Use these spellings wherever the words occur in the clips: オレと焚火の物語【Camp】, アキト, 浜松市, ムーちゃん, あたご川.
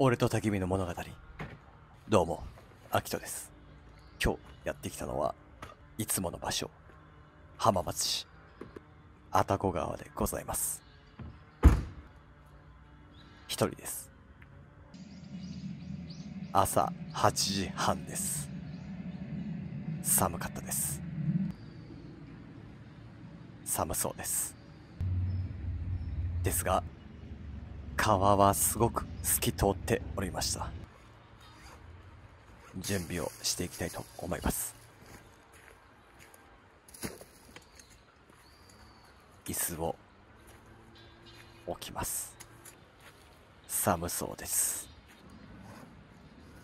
俺と焚き火の物語。どうも、アキトです。今日やってきたのは、いつもの場所、浜松市、愛宕川でございます。一人です。朝8時半です。寒かったです。寒そうです。ですが、川はすごく透き通っておりました。準備をしていきたいと思います。椅子を置きます。寒そうです。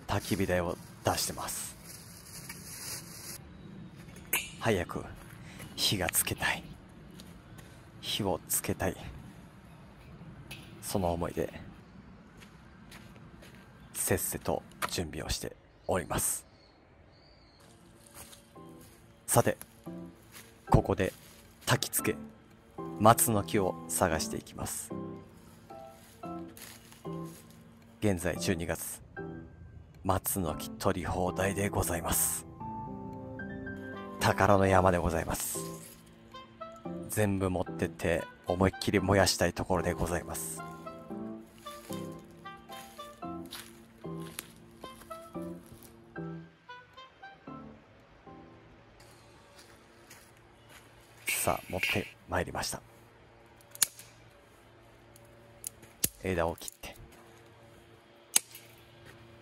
焚き火台を出してます。早く火がつけたい。火をつけたい。その思いでせっせと準備をしております。さて、ここで焚き付け松の木を探していきます。現在12月、松の木取り放題でございます。宝の山でございます。全部持ってって思いっきり燃やしたいところでございます。さあ、持ってまいりました。枝を切って、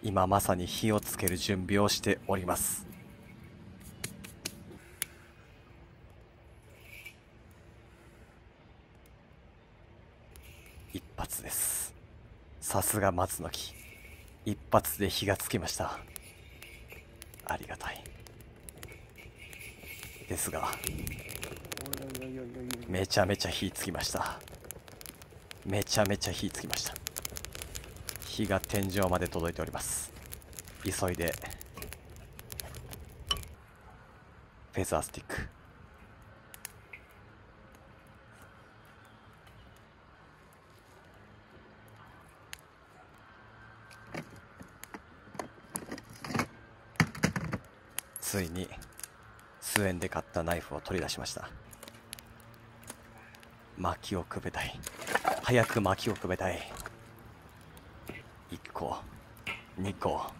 今まさに火をつける準備をしております。一発です。さすが松の木、一発で火がつきました。ありがたいですが、めちゃめちゃ火つきました。めちゃめちゃ火つきました。火が天井まで届いております。急いでフェザースティック、ついに数円で買ったナイフを取り出しました。薪をくべたい。早く薪をくべたい。1個、2個、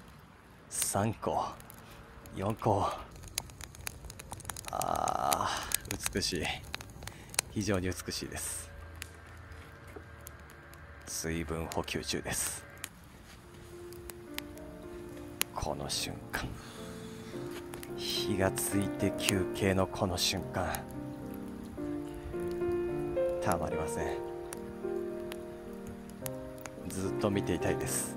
3個、4個。あー、美しい。非常に美しいです。水分補給中です。この瞬間。火がついて休憩のこの瞬間、たまりません。ずっと見ていたいです。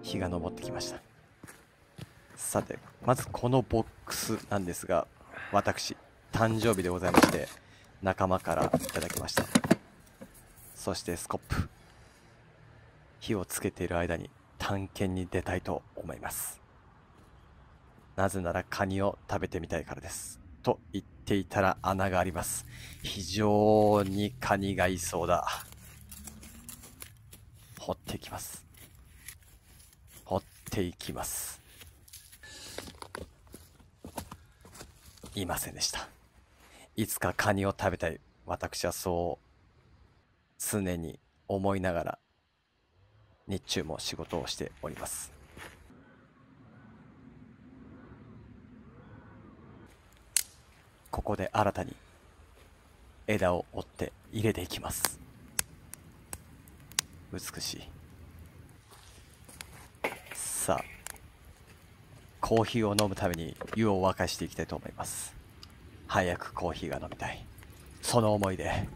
日が昇ってきました。さて、まずこのボックスなんですが、私誕生日でございまして、仲間からいただきました。そしてスコップ、火をつけている間に探検に出たいと思います。なぜならカニを食べてみたいからです。と言っていたら穴があります。非常にカニがいそうだ。掘っていきます。掘っていきます。いませんでした。いつかカニを食べたい。私はそう常に思いながら日中も仕事をしております。ここで新たに枝を折って入れていきます。美しい。さあ、コーヒーを飲むために湯を沸かしていきたいと思います。早くコーヒーが飲みたい。その思いで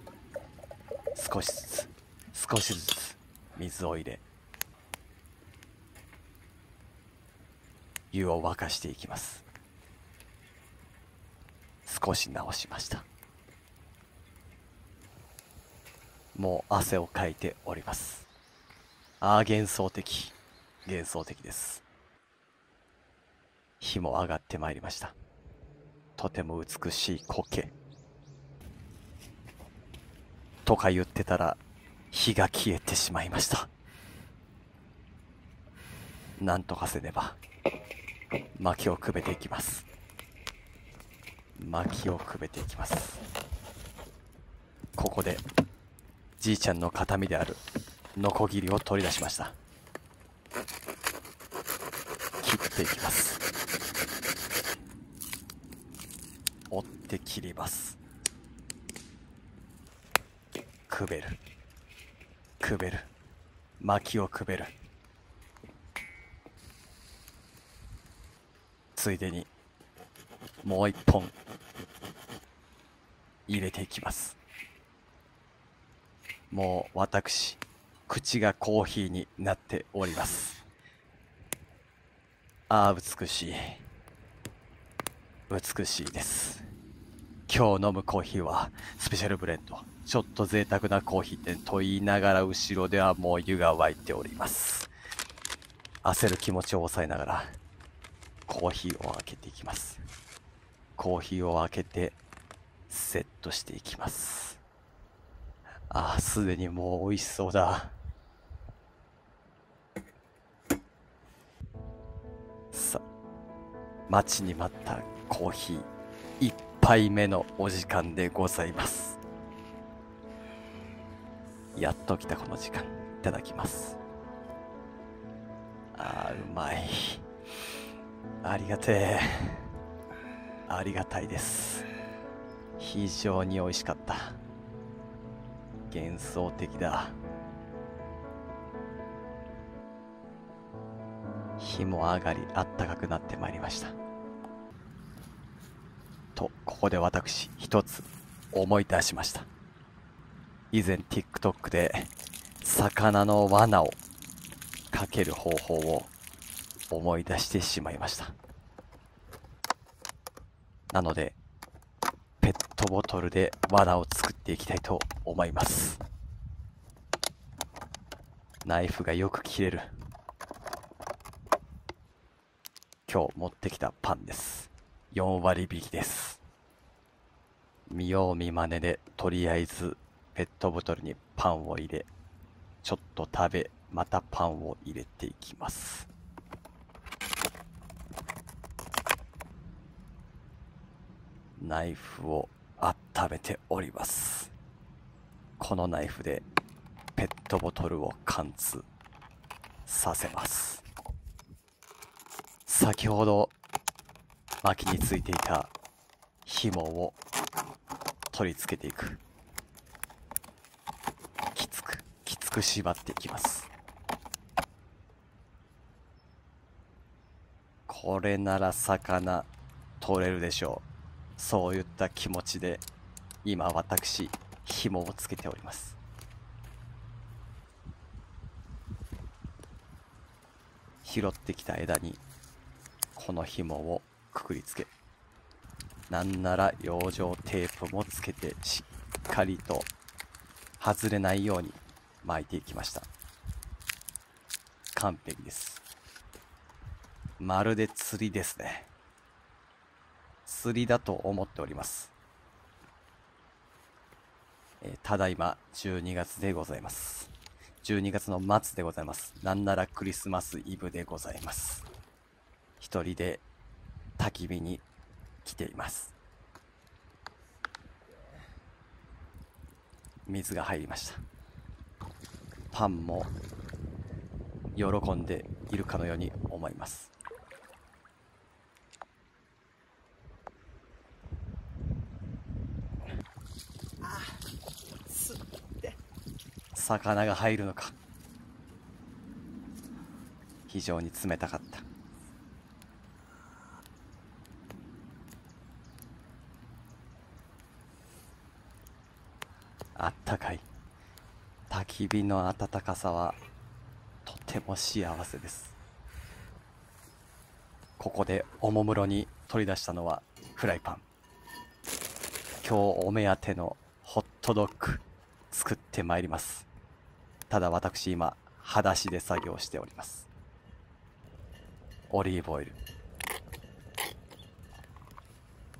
少しずつ少しずつ水を入れ、湯を沸かしていきます。少し直しました。もう汗をかいております。ああ、幻想的、幻想的です。火も上がってまいりました。とても美しい苔、とか言ってたら火が消えてしまいました。なんとかせねば薪をくべていきます。薪をくべていきます。ここでじいちゃんの形見であるノコギリを取り出しました。切っていきます。折って切ります。くべるくべる、薪をくべる。ついでにもう一本入れていきます。もう私口がコーヒーになっております。ああ美しい、美しいです。今日飲むコーヒーはスペシャルブレンド、ちょっと贅沢なコーヒー店と言いながら後ろではもう湯が沸いております。焦る気持ちを抑えながらコーヒーを開けていきます。コーヒーを開けてセットしていきます。ああ、すでにもう美味しそうだ。さ、待ちに待ったコーヒー1杯目のお時間でございます。やっと来たこの時間、いただきます。ああ、うまい。ありがてえ、ありがたいです。非常に美味しかった。幻想的だ。日も上がりあったかくなってまいりましたと、ここで私一つ思い出しました。以前 TikTok で魚の罠をかける方法を思い出してしまいました。なのでペットボトルで罠を作っていきたいと思います。ナイフがよく切れる。今日持ってきたパンです。4割引きです。見よう見まねでとりあえずペットボトルにパンを入れ、ちょっと食べ、またパンを入れていきます。ナイフを温めております。このナイフでペットボトルを貫通させます。先ほど薪についていた紐を取り付けていく。きつくきつく縛っていきます。これなら魚取れるでしょう。そういった気持ちで今私紐をつけております。拾ってきた枝にこの紐をくくりつけ、なんなら養生テープもつけてしっかりと外れないように巻いていきました。完璧です。まるで釣りですね。釣りだと思っております。ただいま12月でございます。12月の末でございます。なんならクリスマスイブでございます。一人で焚き火に来ています。水が入りました。パンも喜んでいるかのように思います。魚が入るのか。非常に冷たかった。あったかい焚き火の暖かさはとても幸せです。ここでおもむろに取り出したのはフライパン。今日お目当てのホットドッグ作ってまいります。ただ私今裸足で作業しております。オリーブオイル、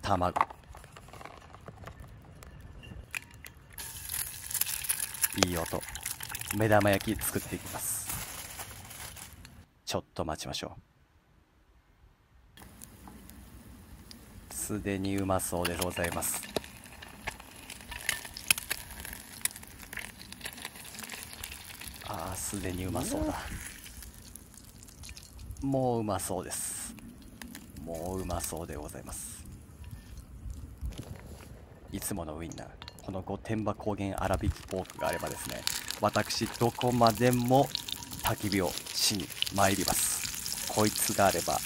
卵、いい音、目玉焼き作っていきます。ちょっと待ちましょう。すでにうまそうでございます。ああ、すでにうまそうだ。もううまそうです。もううまそうでございます。いつものウインナー、この御殿場高原粗挽きポークがあればですね、私どこまでも焚き火をしに参ります。こいつがあれば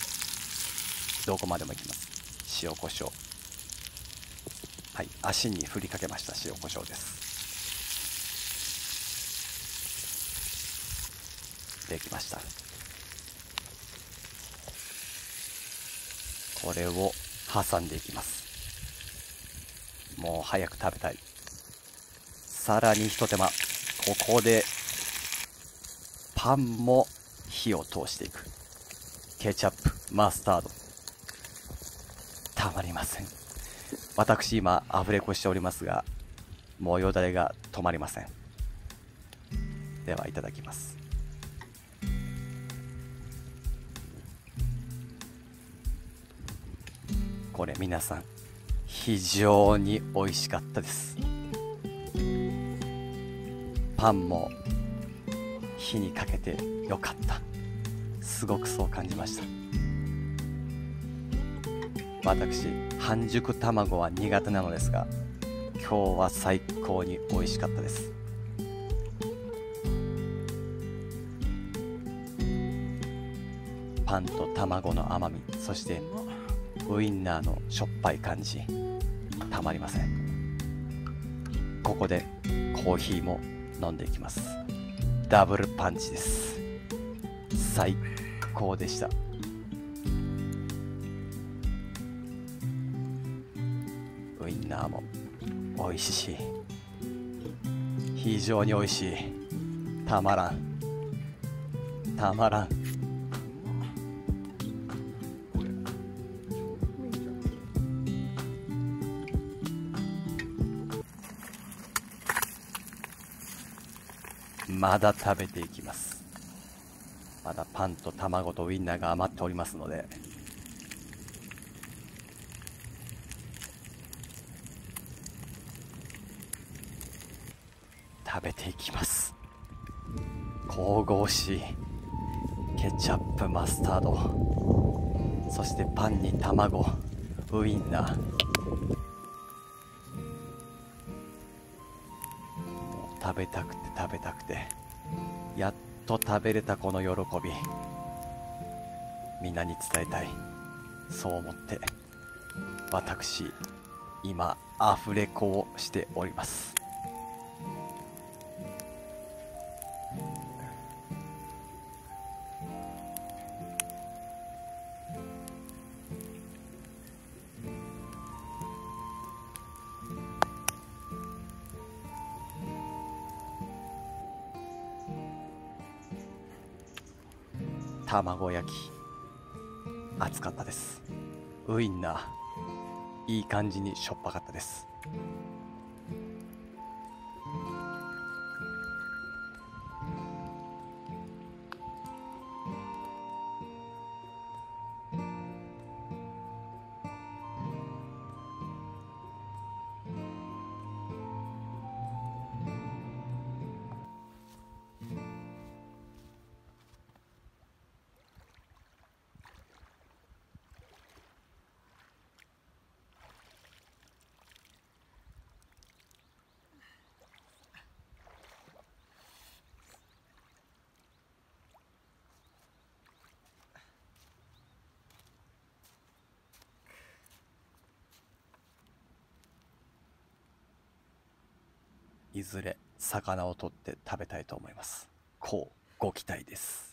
どこまでも行きます。塩コショウ、はい、足に振りかけました塩コショウです。できました。これを挟んでいきます。もう早く食べたい。さらにひと手間、ここでパンも火を通していく。ケチャップ、マスタード、たまりません。私今アフレコしておりますが、もうよだれが止まりません。ではいただきます。これ皆さん非常に美味しかったです。パンも火にかけてよかった。すごくそう感じました。私半熟卵は苦手なのですが、今日は最高に美味しかったです。パンと卵の甘み、そしてウインナーのしょっぱい感じ、たまりません。ここでコーヒーも飲んでいきます。ダブルパンチです。最高でした。ウインナーも美味しいし、非常に美味しい。たまらん、たまらん。まだ食べていきます。まだパンと卵とウインナーが余っておりますので、食べていきます。神々しいケチャップ、マスタード、そしてパンに卵、ウインナー、食べたくて食べたくて、やっと食べれた。この喜び、みんなに伝えたい。そう思って私今アフレコをしております。卵焼き、熱かったです。ウインナー、いい感じにしょっぱかったです。いずれ魚を取って食べたいと思います。こうご期待です。